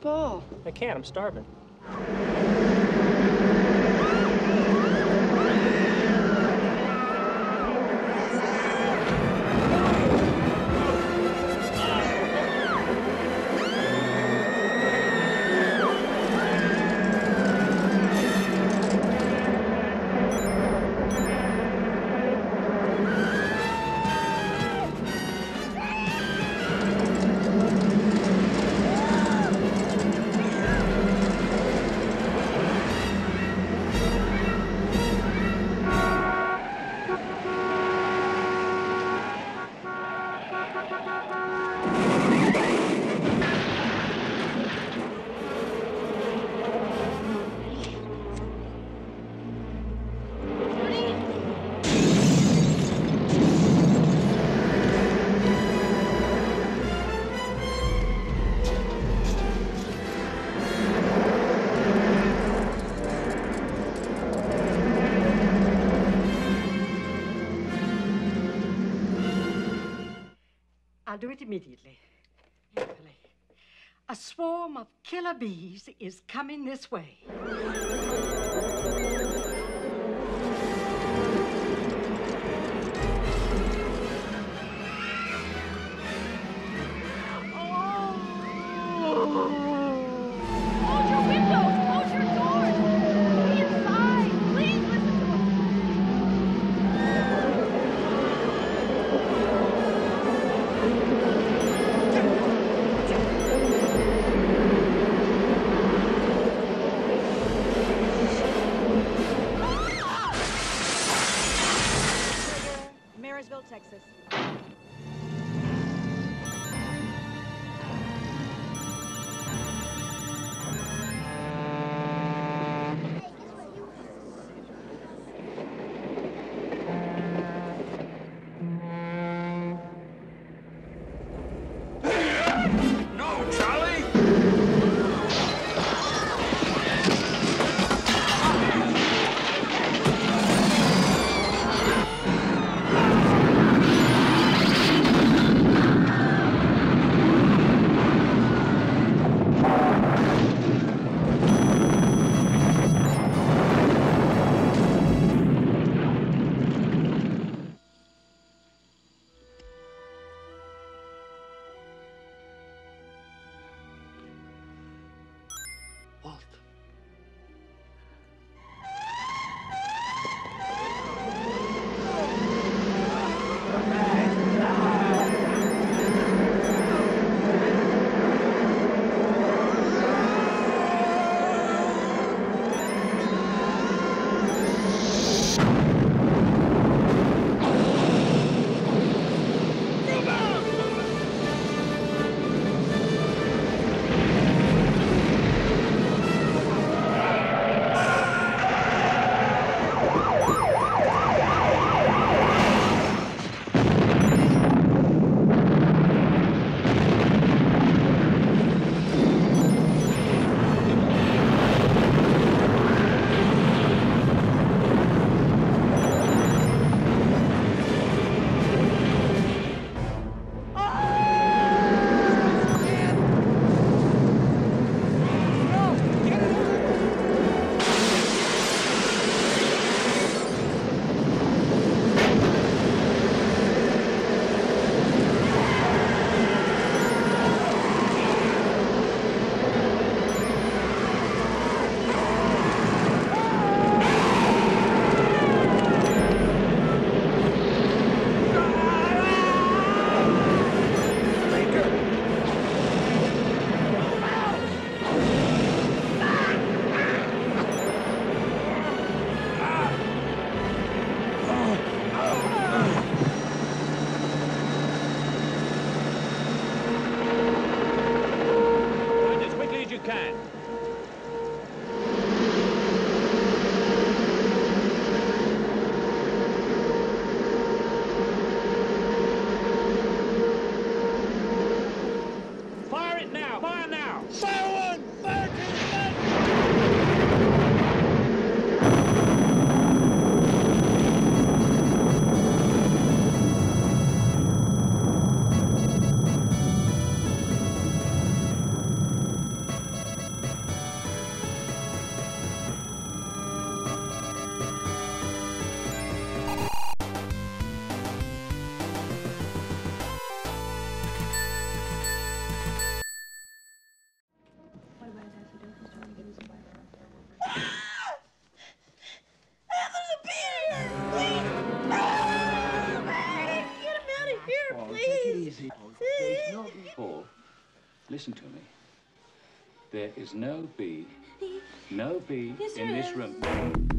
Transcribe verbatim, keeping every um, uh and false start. for Paul. I can't. I'm starving. I'll do it immediately. Anthony, a swarm of killer bees is coming this way. Texas. before. Listen to me. There is no bee, no bee in this room.